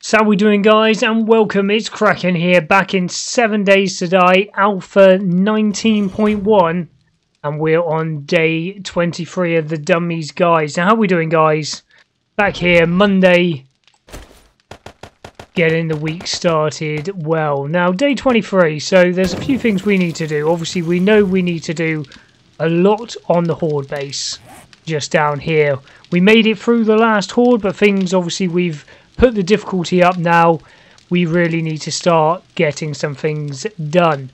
So how we doing, guys, and welcome. It's Kraken here, back in 7 Days to Die Alpha 19.1, and we're on day 23 of the dummies, guys. Now how we doing, guys? Back here Monday, getting the week started well. Now day 23, so there's a few things we need to do. Obviously we know we need to do a lot on the horde base just down here. We made it through the last horde, but things, obviously we've put the difficulty up now. We really need to start getting some things done.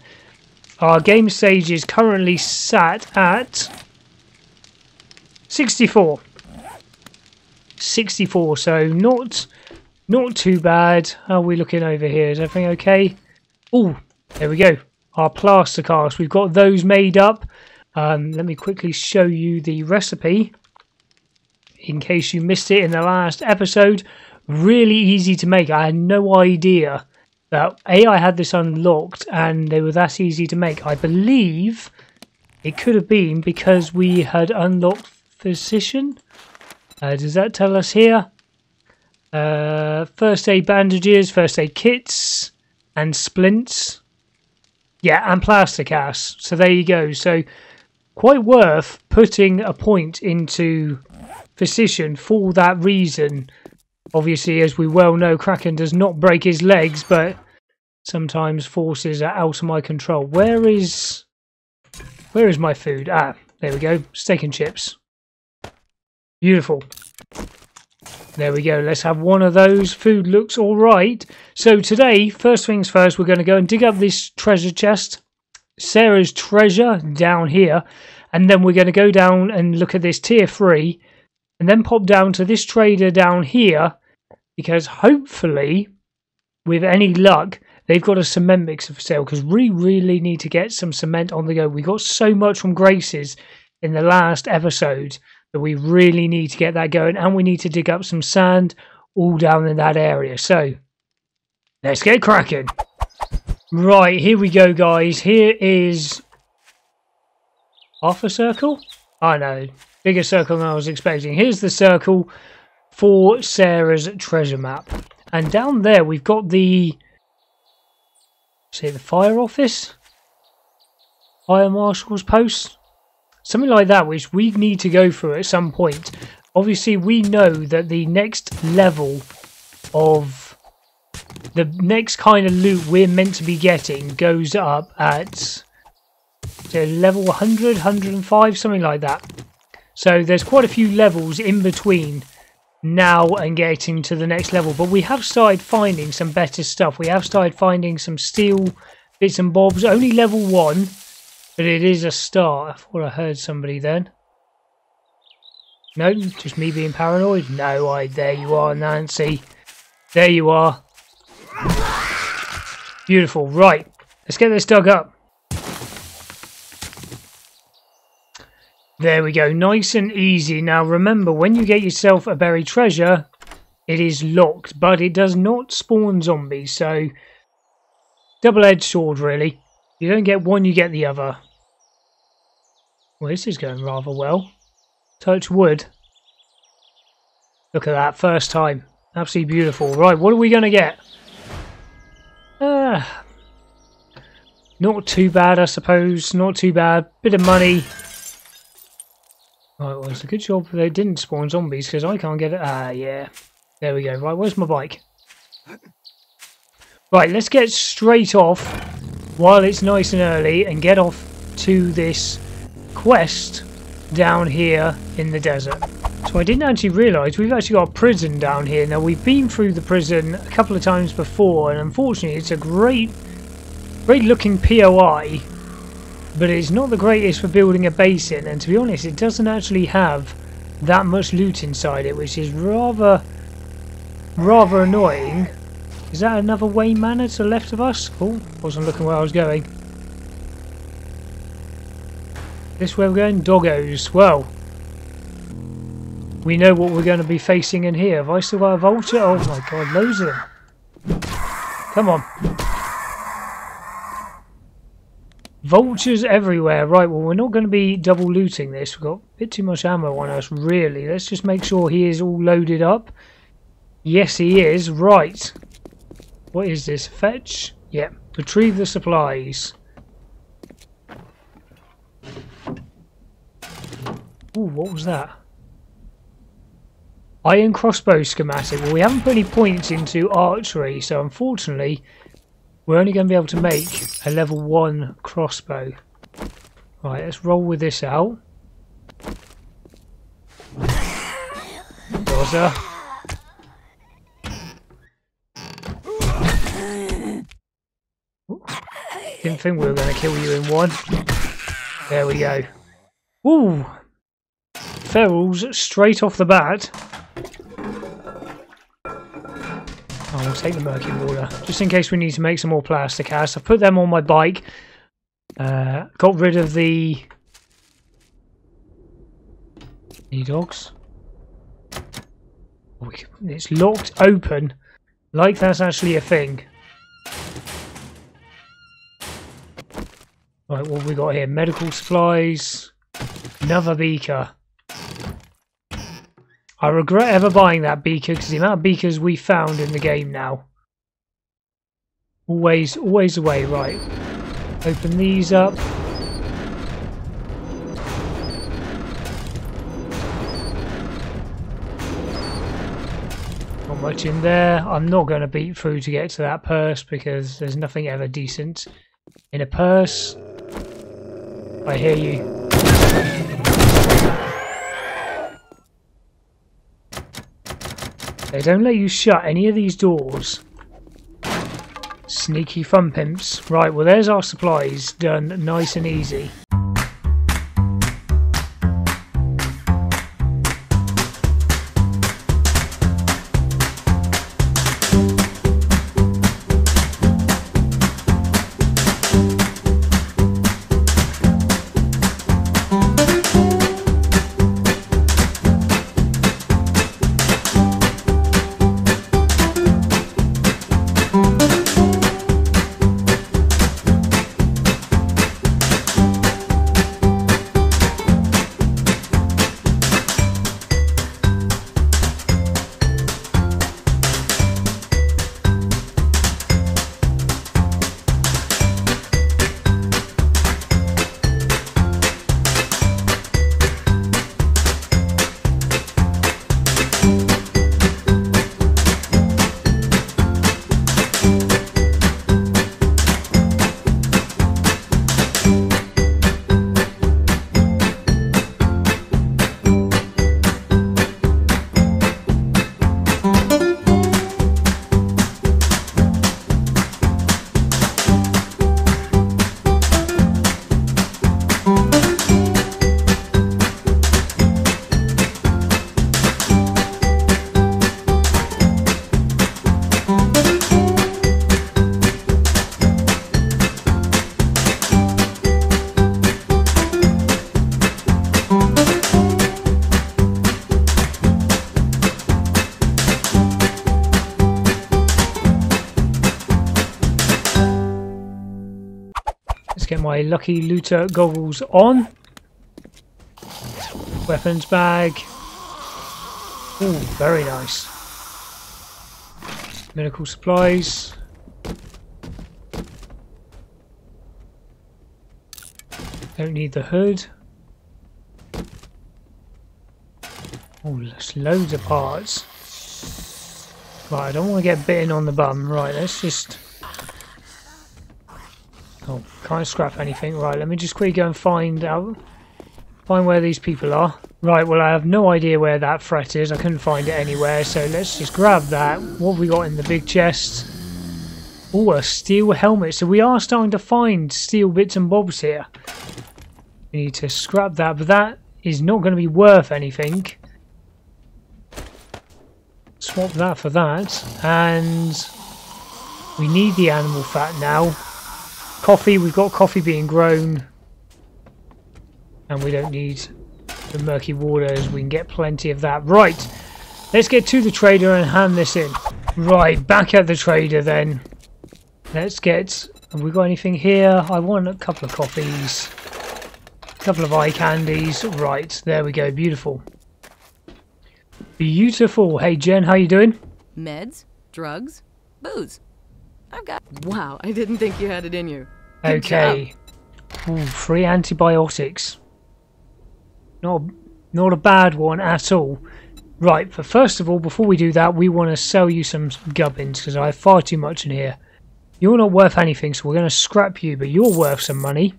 Our game stage is currently sat at 64, so not too bad. How are we looking over here? Is everything okay? Oh, there we go. Our plaster casts, we've got those made up. Let me quickly show you the recipe in case you missed it in the last episode. Really easy to make. I had no idea that I had this unlocked and they were that easy to make. I believe it could have been because we had unlocked physician. Does that tell us here? First aid bandages, first aid kits and splints. Yeah, and plaster casts. So there you go. So quite worth putting a point into physician for that reason. Obviously, as we well know, Kraken does not break his legs, but sometimes forces are out of my control. Where is my food? Ah, there we go. Steak and chips. Beautiful. There we go. Let's have one of those. Food looks all right. So today, first things first, we're going to go and dig up this treasure chest. Sarah's treasure down here. And then we're going to go down and look at this tier 3. And then pop down to this trader down here, because hopefully, with any luck, they've got a cement mixer for sale, because we really need to get some cement on the go. We got so much from Grace's in the last episode that we really need to get that going, and we need to dig up some sand all down in that area. So, let's get cracking. Right, here we go, guys. Here is half a circle? I know. Bigger circle than I was expecting. Here's the circle for Sarah's treasure map. And down there we've got the... the fire office? Fire marshal's post? Something like that, which we need to go through at some point. Obviously we know that the next level of... the next kind of loot we're meant to be getting goes up at... level 100, 105, something like that. So there's quite a few levels in between now and getting to the next level. But we have started finding some better stuff. We have started finding some steel bits and bobs. Only level 1, but it is a start. I thought I heard somebody then. No, just me being paranoid. No, there you are, Nancy. There you are. Beautiful. Right, let's get this dug up. There we go, nice and easy. Now remember, when you get yourself a buried treasure, it is locked, but it does not spawn zombies, so double-edged sword, really. You don't get one, you get the other. Well, this is going rather well. Touch wood. Look at that, first time. Absolutely beautiful. Right, what are we going to get? Not too bad, I suppose. Not too bad. Bit of money. Right, well, it's a good job they didn't spawn zombies, because I can't get it. Ah, yeah. There we go. Right, where's my bike? Right, let's get straight off, while it's nice and early, and get off to this quest down here in the desert. So I didn't actually realise we've actually got a prison down here. Now, we've been through the prison a couple of times before, and unfortunately, it's a great looking POI. But it's not the greatest for building a base in, and to be honest, it doesn't actually have that much loot inside it, which is rather annoying. Is that another way manor to the left of us? Oh, wasn't looking where I was going. This way we're going? Doggos. Well, we know what we're going to be facing in here. Have I still got a vulture? Oh my god, loads of them. Come on. Vultures everywhere. Right, well, we're not going to be double looting this. We've got a bit too much ammo on us, really. Let's just make sure he is all loaded up. Yes, he is. Right. What is this? Fetch? Yep. Yeah. Retrieve the supplies. Ooh, what was that? Iron crossbow schematic. Well, we haven't put any points into archery, so unfortunately we're only going to be able to make a level 1 crossbow. Right, let's roll with this out. Roger. Didn't think we were going to kill you in one. There we go. Ooh! Ferals straight off the bat. Oh, we'll take the murky water, just in case we need to make some more plaster casts. I've put them on my bike. Got rid of the dogs. Oh, it's locked open. Like that's actually a thing. Right, what have we got here? Medical supplies. Another beaker. I regret ever buying that beaker because the amount of beakers we found in the game now. Always the way, right. Open these up. Not much in there. I'm not going to beat through to get to that purse because there's nothing ever decent in a purse. I hear you. They don't let you shut any of these doors. Sneaky fun pimps. Right, well there's our supplies done nice and easy. Get my Lucky Looter goggles on. Weapons bag. Ooh, very nice. Medical supplies. Don't need the hood. Oh, there's loads of parts. Right, I don't want to get bitten on the bum. Right, let's just... Oh, can't scrap anything. Right, let me just quickly go and find where these people are. Right, well I have no idea where that fret is. I couldn't find it anywhere, so let's just grab that. What have we got in the big chest? Oh, a steel helmet. So we are starting to find steel bits and bobs here. We need to scrap that, but that is not going to be worth anything. Swap that for that. And we need the animal fat now. Coffee, we've got coffee being grown, and we don't need the murky waters, we can get plenty of that. Right, let's get to the trader and hand this in. Right, back at the trader then. Let's get Have we got anything here? I want a couple of coffees, a couple of eye candies. Right, there we go. Beautiful. Beautiful. Hey Jen, how you doing? Meds, drugs, booze. I've got... Wow, I didn't think you had it in you. Good okay. Ooh, free antibiotics. Not a bad one at all. Right, but first of all, before we do that, we want to sell you some gubbins because I have far too much in here. You're not worth anything, so we're going to scrap you, but you're worth some money.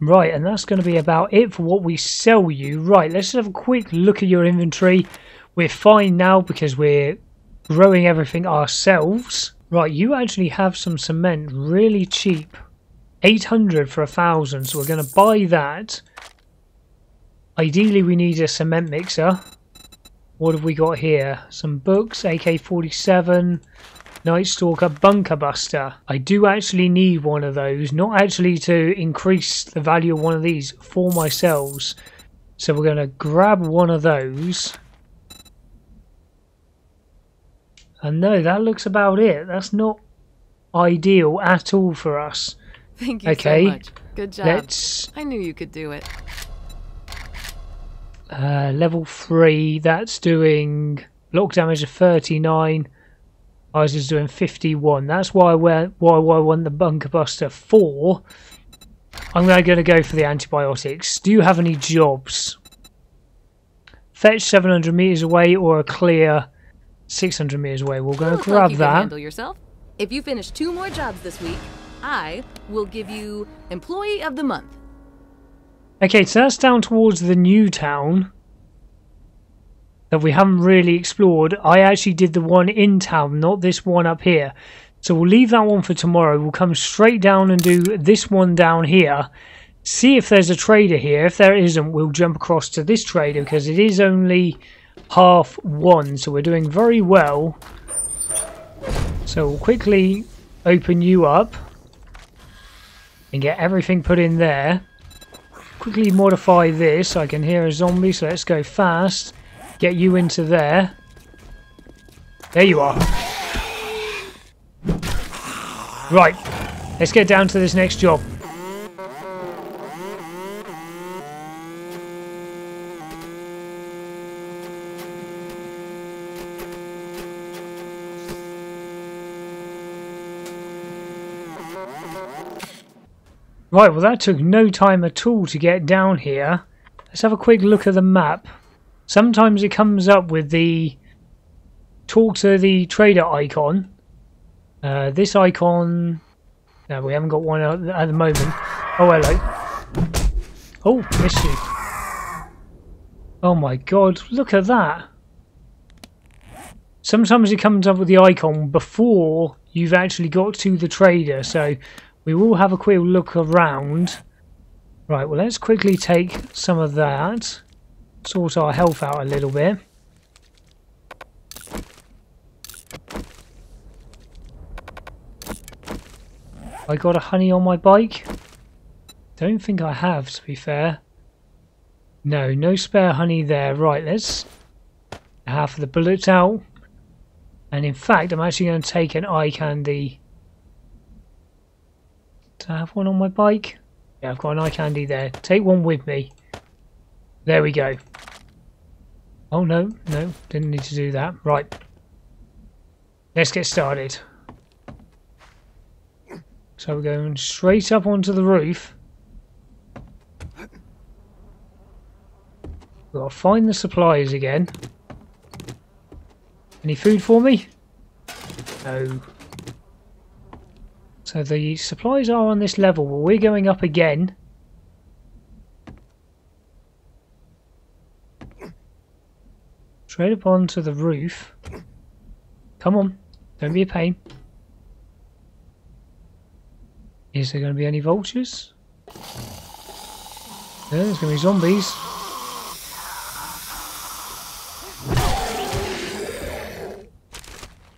Right, and that's going to be about it for what we sell you. Right, let's have a quick look at your inventory. We're fine now because we're growing everything ourselves. Right, you actually have some cement really cheap. 800 for 1,000, so we're going to buy that. Ideally, we need a cement mixer. What have we got here? Some books, AK-47, Night Stalker, Bunker Buster. I do actually need one of those, not actually to increase the value of one of these for myself. So we're going to grab one of those. And no, that looks about it. That's not ideal at all for us. Thank you so much. Good job. I knew you could do it. Level 3, that's doing lock damage of 39. Ours is doing 51. That's why I want the Bunker Buster 4. I'm now going to go for the antibiotics. Do you have any jobs? Fetch 700 meters away or a clear 600 meters away. We'll go grab that. Can handle yourself. If you finish 2 more jobs this week, I will give you Employee of the Month. Okay, so that's down towards the new town that we haven't really explored. I actually did the one in town, not this one up here. So we'll leave that one for tomorrow. We'll come straight down and do this one down here. See if there's a trader here. If there isn't, we'll jump across to this trader because it is only half one. So we're doing very well. So we'll quickly open you up and get everything put in there. Quickly modify this. I can hear a zombie, so let's go fast. Get you into there. There you are. Right, let's get down to this next job. Right, well that took no time at all to get down here. Let's have a quick look at the map. Sometimes it comes up with the talk to the trader icon. This icon... No, we haven't got one at the moment. Oh, hello. Oh, missed you. Oh my god, look at that. Sometimes it comes up with the icon before you've actually got to the trader, so... We will have a quick look around. Right, well let's quickly take some of that. Sort our health out a little bit. I got a honey on my bike? Don't think I have, to be fair. No, no spare honey there. Right, let's half of the bullets out. And in fact, I'm actually going to take an eye candy. Do I have one on my bike? Yeah, I've got an eye candy there. Take one with me. There we go. Oh no, no, didn't need to do that. Right. Let's get started. So we're going straight up onto the roof. We've got to find the supplies again. Any food for me? No. So the supplies are on this level. Well, we're going up again. Straight up onto the roof. Come on. Don't be a pain. Is there going to be any vultures? No, there's going to be zombies.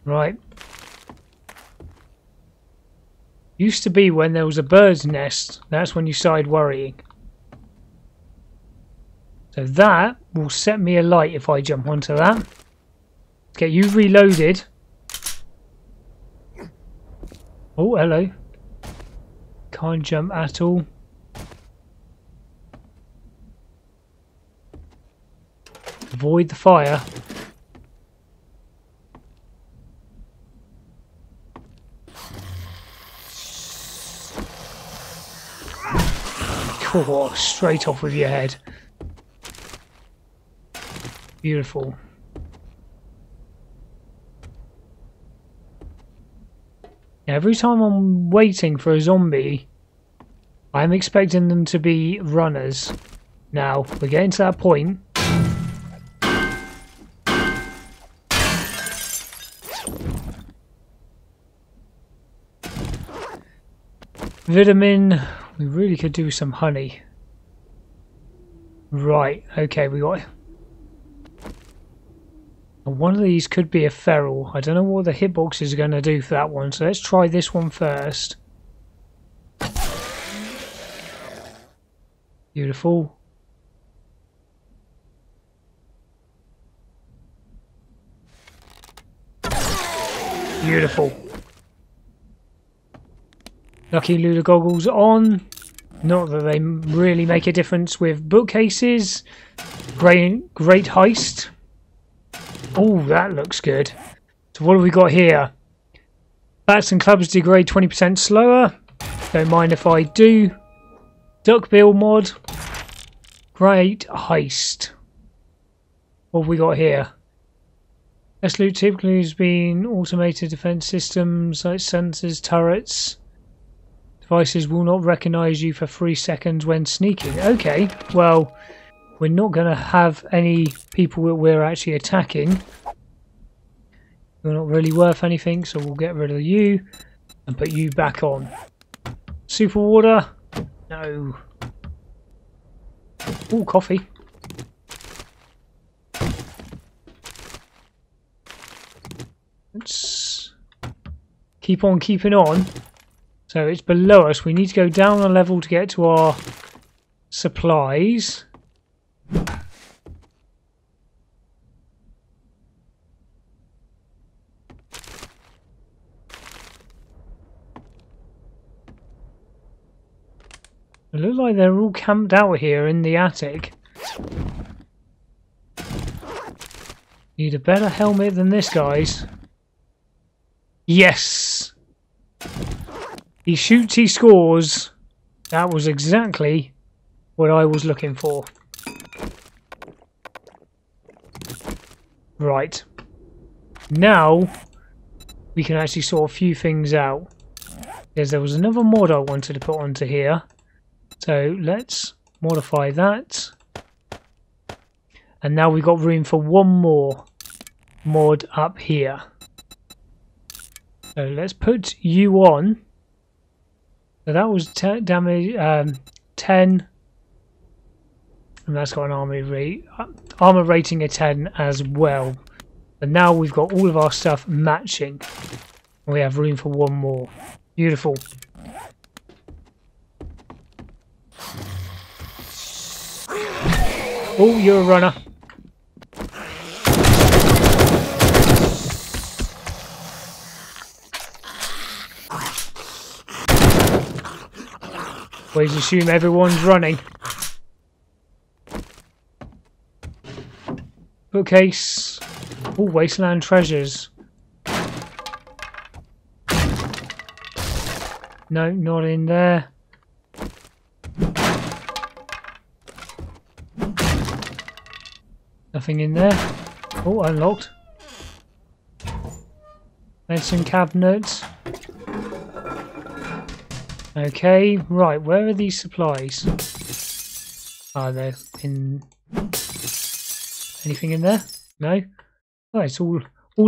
Right. Used to be when there was a bird's nest, that's when you started worrying. So that will set me alight if I jump onto that. Okay, you've reloaded. Oh, hello. Can't jump at all. Avoid the fire. Oh, straight off with your head. Beautiful. Every time I'm waiting for a zombie, I'm expecting them to be runners. Now, we're getting to that point. Vitamin. We really could do some honey. Right, okay, we got it. One of these could be a feral. I don't know what the hitbox is going to do for that one, so let's try this one first. Beautiful. Beautiful. Lucky Looter goggles on. Not that they really make a difference with bookcases. Great heist. Oh, that looks good. So what have we got here? Bats and clubs degrade 20% slower. Don't mind if I do. Duckbill mod. Great heist. What have we got here? Best loot typically has been automated defense systems like sensors, turrets. Devices will not recognize you for 3 seconds when sneaking. Okay, well, we're not going to have any people that we're actually attacking. You're not really worth anything, so we'll get rid of you and put you back on. Super water? No. Ooh, coffee. Let's keep on keeping on. So it's below us. We need to go down a level to get to our supplies. It looks like they're all camped out here in the attic. Need a better helmet than this, guys. Yes! He shoots, he scores. That was exactly what I was looking for. Right. Now, we can actually sort a few things out. Because there was another mod I wanted to put onto here. So let's modify that. And now we've got room for one more mod up here. So let's put you on. So that was damage 10, and that's got an armor rating of 10 as well. And now we've got all of our stuff matching. We have room for one more. Beautiful. Oh, you're a runner. Always assume everyone's running. Bookcase. All wasteland treasures. No, not in there. Nothing in there. Oh, unlocked. Medicine cabinet. Okay, right, where are these supplies? Are there in anything in there? No? Oh, it's all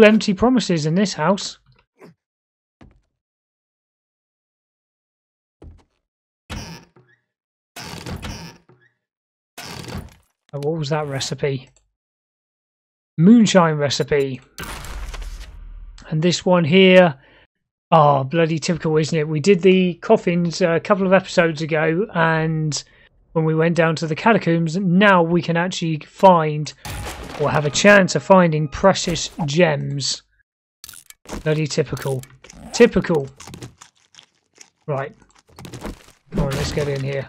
empty promises in this house. Oh, what was that recipe? Moonshine recipe. And this one here. Oh, bloody typical, isn't it? We did the coffins a couple of episodes ago, and when we went down to the catacombs, now we can actually find or have a chance of finding precious gems. Bloody typical. Typical! Right. Come on, let's get in here.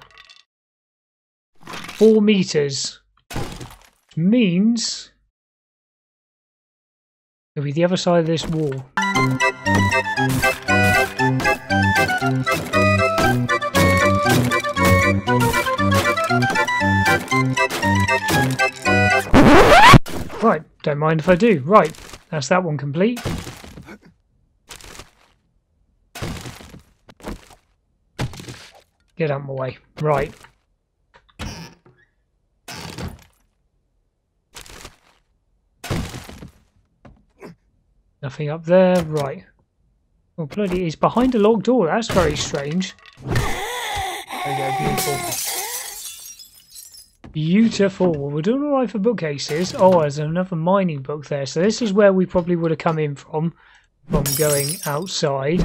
4 meters. Which means it'll be the other side of this wall. Right, don't mind if I do. Right, that's that one complete. Get out of my way. Right. Nothing up there. Right. Oh, bloody, it's behind a locked door. That's very strange. There we go, beautiful. Beautiful. Well, we're doing alright for bookcases. Oh, there's another mining book there. So this is where we probably would have come in from going outside.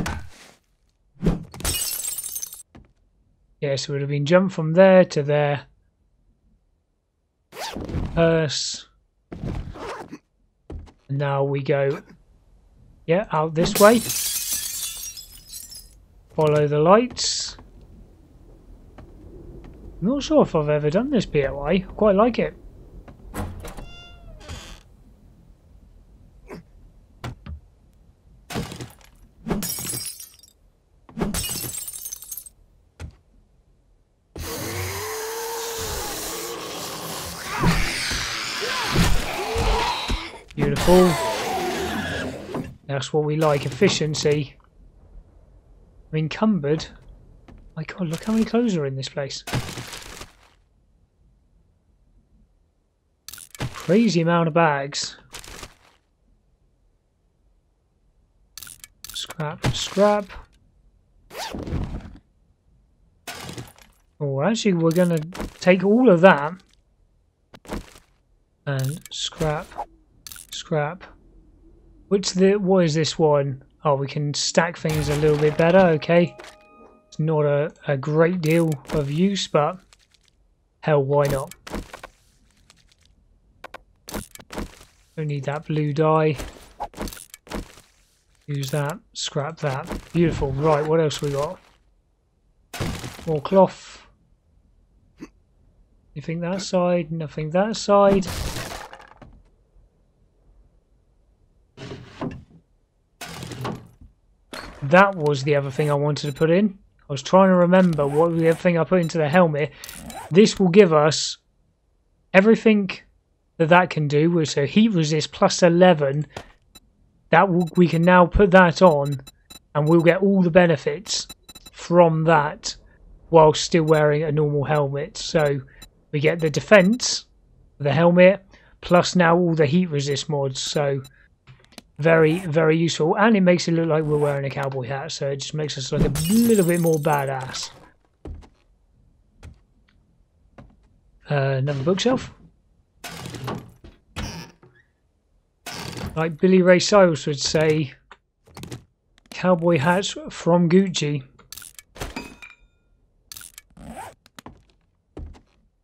Yeah, so it would have been jumped from there to there. Purse. And now we go, yeah, out this way. Follow the lights. I'm not sure if I've ever done this POI. I quite like it. Beautiful. That's what we like, efficiency. I'm encumbered. My God, look how many clothes are in this place. Crazy amount of bags. Scrap, scrap. Oh, actually, we're going to take all of that. And scrap, scrap. What is this one? Oh, we can stack things a little bit better, okay. It's not a great deal of use, but hell, why not? Don't need that blue dye. Use that. Scrap that. Beautiful. Right, what else we got? More cloth. Anything that side? Nothing that side. That was the other thing I wanted to put in. I was trying to remember what was the other thing I put into the helmet. This will give us everything that can do, so heat resist plus 11, that will, we can now put that on and we'll get all the benefits from that while still wearing a normal helmet. So we get the defense, the helmet, plus now all the heat resist mods, so very, very useful. And it makes it look like we're wearing a cowboy hat, so it just makes us look a little bit more badass. Another bookshelf. Like Billy Ray Cyrus would say, cowboy hats from Gucci.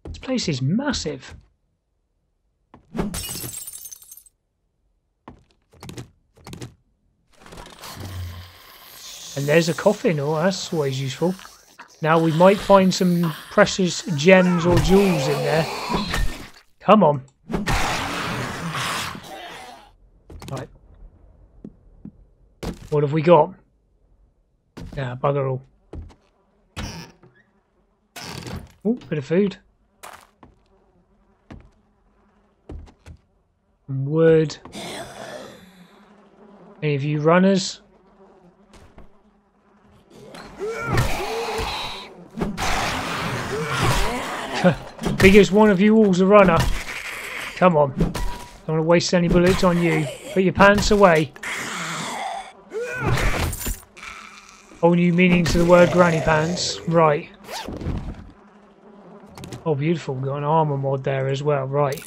This place is massive. And there's a coffin. Oh, that's always useful. Now we might find some precious gems or jewels in there. Come on. What have we got? Yeah, bugger all. Ooh, bit of food. And wood. Any of you runners? Biggest one of you all's a runner. Come on. Don't want to waste any bullets on you. Put your pants away. Whole new meaning to the word granny pants. Right. Oh, beautiful. Got an armor mod there as well. Right.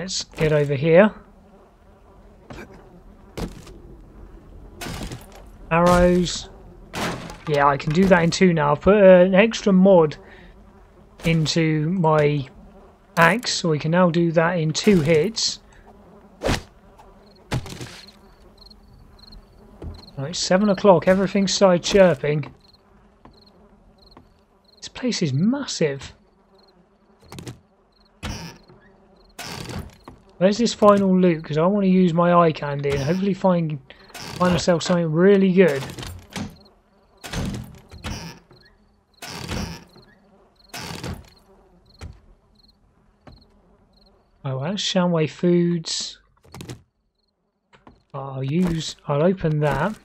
Let's get over here. Arrows. Yeah, I can do that in two now. I've put an extra mod into my axe, so we can now do that in 2 hits. Right, 7 o'clock, everything's side chirping. This place is massive. Where's this final loot? Because I want to use my eye candy and hopefully find myself something really good. Oh, that's Shanwei Foods. I'll open that.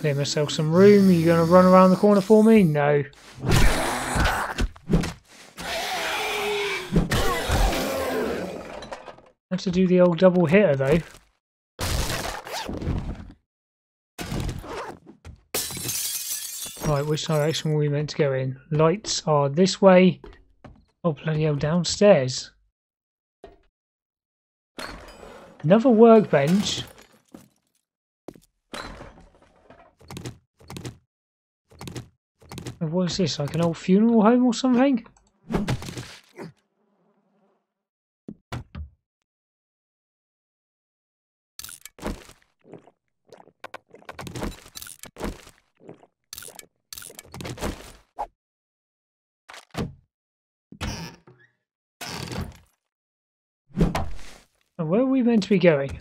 Clear myself some room. Are you going to run around the corner for me? No. Have to do the old double hitter though. Right, which direction were we meant to go in? Lights are this way. Oh, bloody hell, downstairs. Another workbench. And what is this, like an old funeral home or something? Where are we meant to be going?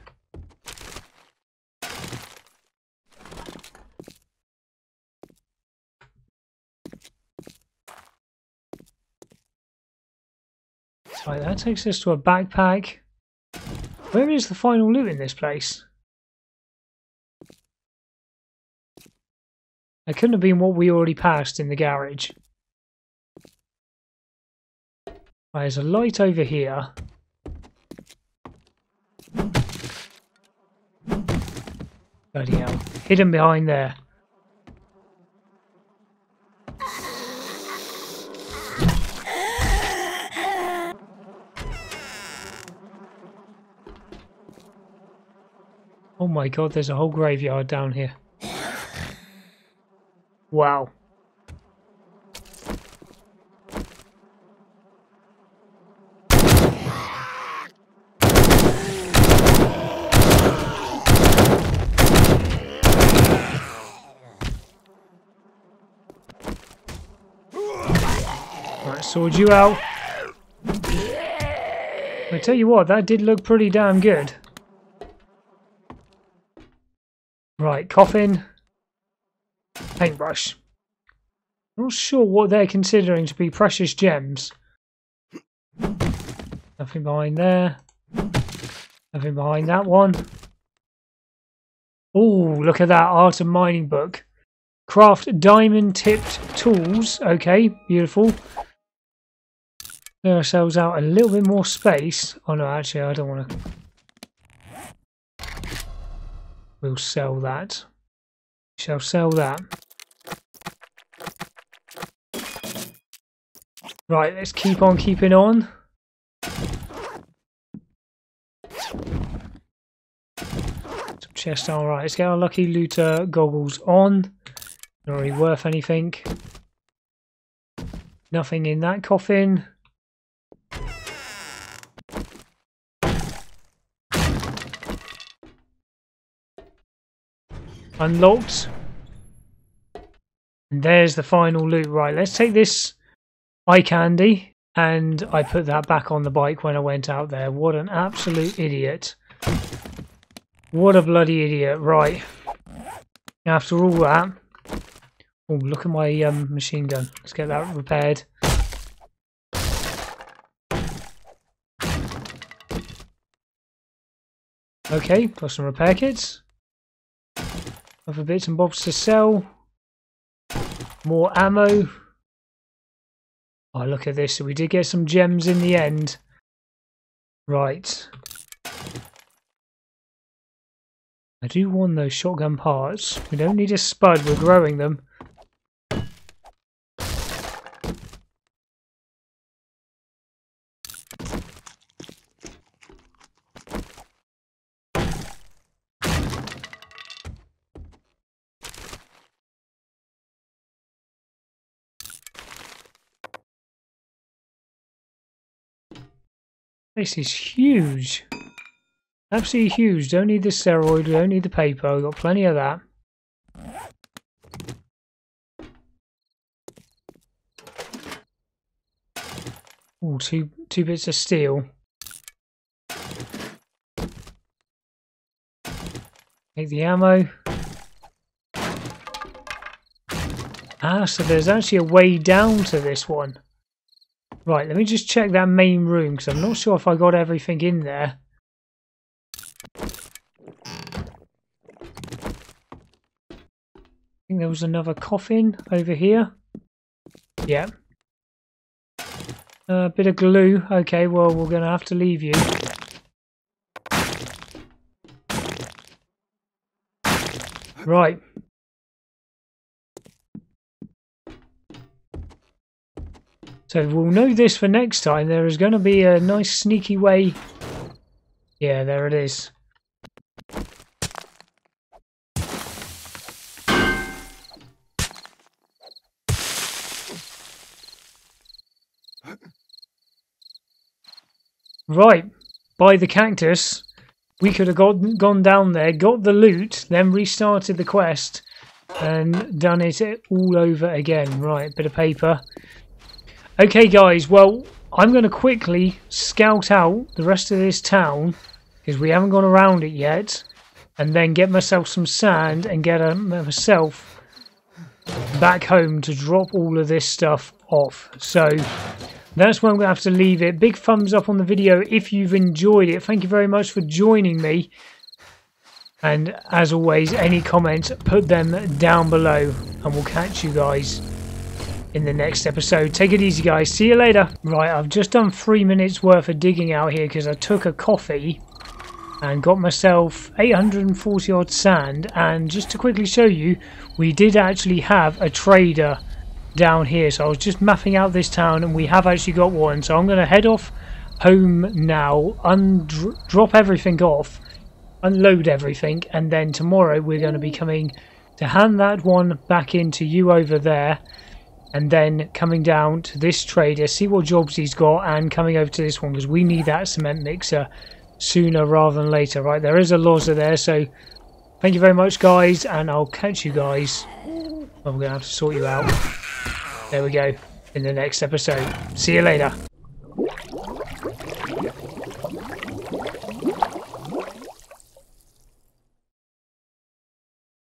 Right, that takes us to a backpack. Where is the final loot in this place? It couldn't have been what we already passed in the garage. Right, there's a light over here. Bloody hell. Hidden behind there. Oh my god, there's a whole graveyard down here. Wow. Sword you out. I tell you what, that did look pretty damn good. Right, coffin. Paintbrush. Not sure what they're considering to be precious gems. Nothing behind there. Nothing behind that one. Oh, look at that art of mining book. Craft diamond tipped tools. Okay, beautiful. Clear ourselves out a little bit more space. Oh no, actually I don't want to. We'll sell that. We shall sell that. Right, let's keep on keeping on. Some chests. Alright, let's get our Lucky Looter goggles on. Not really worth anything. Nothing in that coffin. Unlocked. And there's the final loot. Right, let's take this eye candy. And I put that back on the bike when I went out there. What an absolute idiot. What a bloody idiot. Right. After all that. Oh, look at my machine gun. Let's get that repaired. Okay, got some repair kits. Other bits and bobs to sell. More ammo. Oh, look at this. So we did get some gems in the end. Right. I do want those shotgun parts. We don't need a spud, we're growing them. This is huge. Absolutely huge. Don't need the steroid, don't need the paper, I've got plenty of that. Ooh, two bits of steel. Take the ammo. Ah, so there's actually a way down to this one. Right, let me just check that main room, because I'm not sure if I got everything in there. I think there was another coffin over here. Yeah. A bit of glue. Okay, well, we're going to have to leave you. Right. So we'll know this for next time. There is going to be a nice sneaky way. Yeah, there it is. Right, by the cactus, we could have gone down there, got the loot, then restarted the quest, and done it all over again. Right, bit of paper. Okay guys, well, I'm going to quickly scout out the rest of this town, because we haven't gone around it yet, and then get myself some sand and get myself back home to drop all of this stuff off. So that's where I'm going to have to leave it. Big thumbs up on the video if you've enjoyed it. Thank you very much for joining me. And as always, any comments, put them down below, and we'll catch you guys in the next episode. Take it easy guys, see you later. Right, I've just done 3 minutes worth of digging out here because I took a coffee and got myself 840 odd sand, and just to quickly show you, we did actually have a trader down here, so I was just mapping out this town and we have actually got one. So I'm going to head off home now, drop everything off, unload everything, and then tomorrow we're going to be coming to hand that one back in to you over there. And then coming down to this trader, see what jobs he's got, and coming over to this one, because we need that cement mixer sooner rather than later. Right, there is a Loza there, so thank you very much, guys, and I'll catch you guys. Well, we're going to have to sort you out. There we go, in the next episode. See you later.